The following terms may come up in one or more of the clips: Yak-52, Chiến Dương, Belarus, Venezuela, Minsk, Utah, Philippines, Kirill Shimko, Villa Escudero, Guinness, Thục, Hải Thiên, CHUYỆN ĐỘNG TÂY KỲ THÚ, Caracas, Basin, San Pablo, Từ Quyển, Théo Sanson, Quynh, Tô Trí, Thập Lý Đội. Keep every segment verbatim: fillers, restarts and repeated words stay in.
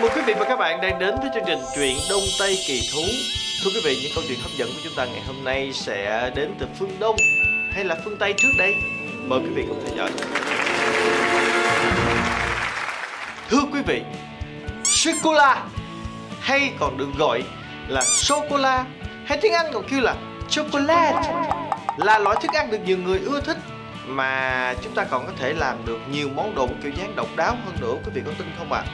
Chào mừng quý vị và các bạn đang đến với chương trình Truyện Đông Tây Kỳ Thú. Thưa quý vị, những câu chuyện hấp dẫn của chúng ta ngày hôm nay sẽ đến từ phương Đông hay là phương Tây trước đây? Mời quý vị cùng theo dõi. Thưa quý vị, sô-cô-la hay còn được gọi là sô-cô-la, hay tiếng Anh còn kêu là chocolate, là loại thức ăn được nhiều người ưa thích, mà chúng ta còn có thể làm được nhiều món đồ kiểu dáng độc đáo hơn nữa. Quý vị có tin không ạ? À?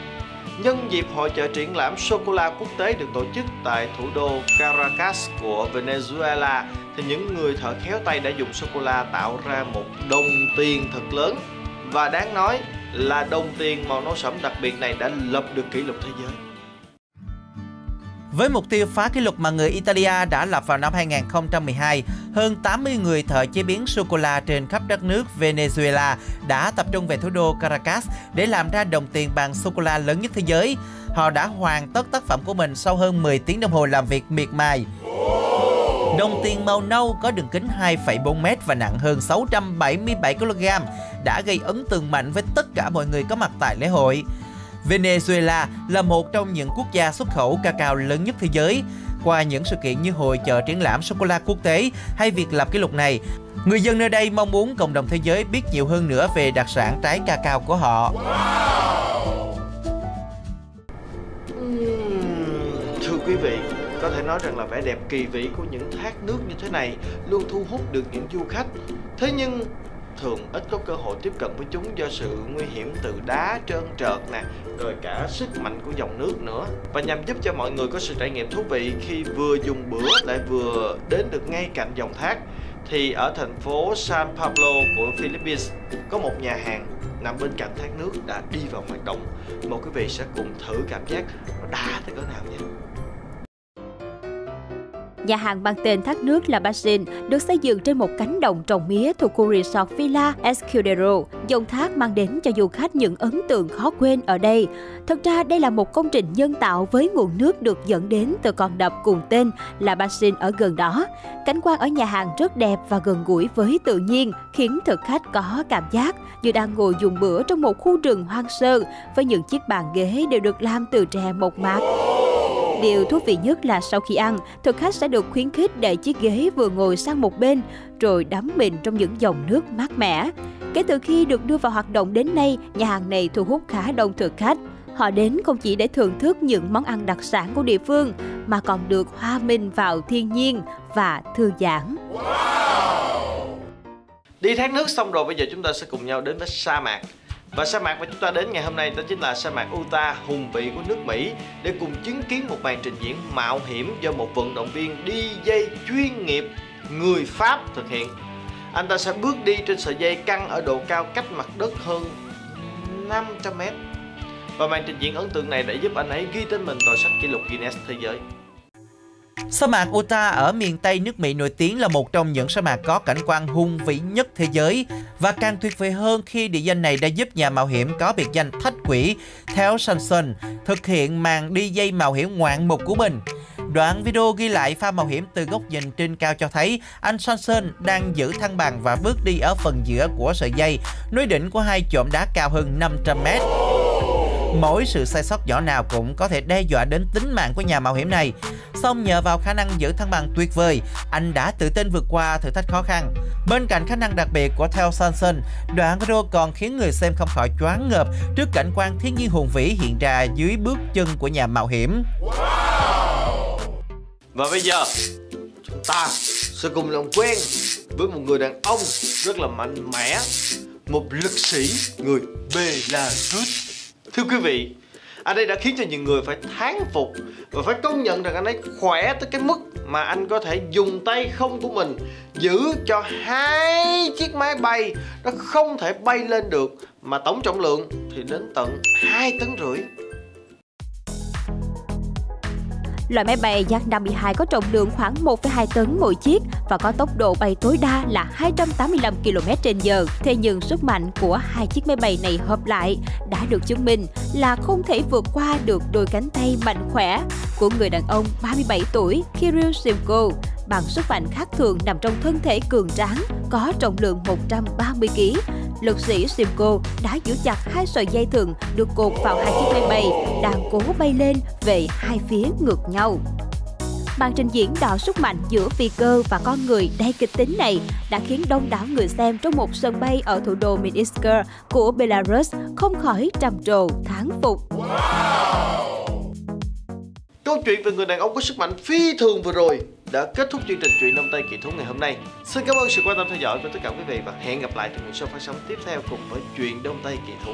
Nhân dịp hội chợ triển lãm sô-cô-la quốc tế được tổ chức tại thủ đô Caracas của Venezuela, thì những người thợ khéo tay đã dùng sô-cô-la tạo ra một đồng tiền thật lớn. Và đáng nói là đồng tiền màu nâu sẫm đặc biệt này đã lập được kỷ lục thế giới. Với mục tiêu phá kỷ lục mà người Italia đã lập vào năm hai nghìn không trăm mười hai, hơn tám mươi người thợ chế biến sô-cô-la trên khắp đất nước Venezuela đã tập trung về thủ đô Caracas để làm ra đồng tiền bằng sô-cô-la lớn nhất thế giới. Họ đã hoàn tất tác phẩm của mình sau hơn mười tiếng đồng hồ làm việc miệt mài. Đồng tiền màu nâu có đường kính hai phẩy bốn mét và nặng hơn sáu trăm bảy mươi bảy ki lô gam đã gây ấn tượng mạnh với tất cả mọi người có mặt tại lễ hội. Venezuela là một trong những quốc gia xuất khẩu cacao lớn nhất thế giới. Qua những sự kiện như hội chợ triển lãm sô-cô-la quốc tế hay việc lập kỷ lục này, người dân nơi đây mong muốn cộng đồng thế giới biết nhiều hơn nữa về đặc sản trái cacao của họ. Wow. Thưa quý vị, có thể nói rằng là vẻ đẹp kỳ vĩ của những thác nước như thế này luôn thu hút được những du khách. Thế nhưng thường ít có cơ hội tiếp cận với chúng do sự nguy hiểm từ đá trơn trượt nè, rồi cả sức mạnh của dòng nước nữa. Và nhằm giúp cho mọi người có sự trải nghiệm thú vị khi vừa dùng bữa lại vừa đến được ngay cạnh dòng thác, thì ở thành phố San Pablo của Philippines có một nhà hàng nằm bên cạnh thác nước đã đi vào hoạt động. Mời quý vị sẽ cùng thử cảm giác nó đã tới cỡ nào nha. Nhà hàng mang tên thác nước là Basin được xây dựng trên một cánh đồng trồng mía thuộc khu resort Villa Escudero. Dòng thác mang đến cho du khách những ấn tượng khó quên ở đây. Thật ra đây là một công trình nhân tạo với nguồn nước được dẫn đến từ con đập cùng tên là Basin ở gần đó. Cảnh quan ở nhà hàng rất đẹp và gần gũi với tự nhiên, khiến thực khách có cảm giác như đang ngồi dùng bữa trong một khu rừng hoang sơ với những chiếc bàn ghế đều được làm từ tre mộc mạc. Điều thú vị nhất là sau khi ăn, thực khách sẽ được khuyến khích để chiếc ghế vừa ngồi sang một bên, rồi đắm mình trong những dòng nước mát mẻ. Kể từ khi được đưa vào hoạt động đến nay, nhà hàng này thu hút khá đông thực khách. Họ đến không chỉ để thưởng thức những món ăn đặc sản của địa phương, mà còn được hòa mình vào thiên nhiên và thư giãn. Wow. Đi thác nước xong rồi, bây giờ chúng ta sẽ cùng nhau đến với sa mạc. Và sa mạc mà chúng ta đến ngày hôm nay đó chính là sa mạc Utah hùng vĩ của nước Mỹ, để cùng chứng kiến một màn trình diễn mạo hiểm do một vận động viên đi dây chuyên nghiệp người Pháp thực hiện. Anh ta sẽ bước đi trên sợi dây căng ở độ cao cách mặt đất hơn năm trăm mét. Và màn trình diễn ấn tượng này đã giúp anh ấy ghi tên mình vào sách kỷ lục Guinness thế giới. Sa mạc Utah ở miền Tây nước Mỹ nổi tiếng là một trong những sa mạc có cảnh quan hùng vĩ nhất thế giới, và càng tuyệt vời hơn khi địa danh này đã giúp nhà mạo hiểm có biệt danh Thách Quỷ Théo Sanson thực hiện màn đi dây mạo hiểm ngoạn mục của mình. Đoạn video ghi lại pha mạo hiểm từ góc nhìn trên cao cho thấy anh Sanson đang giữ thăng bằng và bước đi ở phần giữa của sợi dây, nối đỉnh của hai chòm đá cao hơn năm trăm mét. Mỗi sự sai sót nhỏ nào cũng có thể đe dọa đến tính mạng của nhà mạo hiểm này. Song nhờ vào khả năng giữ thăng bằng tuyệt vời, anh đã tự tin vượt qua thử thách khó khăn. Bên cạnh khả năng đặc biệt của Théo Sanson, đoạn video còn khiến người xem không khỏi choáng ngợp trước cảnh quan thiên nhiên hùng vĩ hiện ra dưới bước chân của nhà mạo hiểm. Wow. Và bây giờ chúng ta sẽ cùng làm quen với một người đàn ông rất là mạnh mẽ, một lực sĩ người Belarus. Thưa quý vị, anh ấy đã khiến cho nhiều người phải thán phục và phải công nhận rằng anh ấy khỏe tới cái mức mà anh có thể dùng tay không của mình giữ cho hai chiếc máy bay nó không thể bay lên được, mà tổng trọng lượng thì đến tận hai tấn rưỡi. Loại máy bay Yak năm mươi hai có trọng lượng khoảng một phẩy hai tấn mỗi chiếc và có tốc độ bay tối đa là hai trăm tám mươi lăm ki lô mét trên giờ. Thế nhưng sức mạnh của hai chiếc máy bay này hợp lại đã được chứng minh là không thể vượt qua được đôi cánh tay mạnh khỏe của người đàn ông ba mươi bảy tuổi Kirill Shimko bằng sức mạnh khác thường nằm trong thân thể cường tráng có trọng lượng một trăm ba mươi ki lô gam. Lực sĩ Shimko đã giữ chặt hai sợi dây thừng được cột vào hai chiếc máy bay đang cố bay lên về hai phía ngược nhau. Màn trình diễn đỏ sức mạnh giữa phi cơ và con người đầy kịch tính này đã khiến đông đảo người xem trong một sân bay ở thủ đô Minsk của Belarus không khỏi trầm trồ thán phục. Wow! Câu chuyện về người đàn ông có sức mạnh phi thường vừa rồi đã kết thúc chương trình Chuyện Đông Tây Kỳ Thú ngày hôm nay. Xin cảm ơn sự quan tâm theo dõi của tất cả quý vị và hẹn gặp lại trong những show phát sóng tiếp theo cùng với Chuyện Đông Tây Kỳ Thú.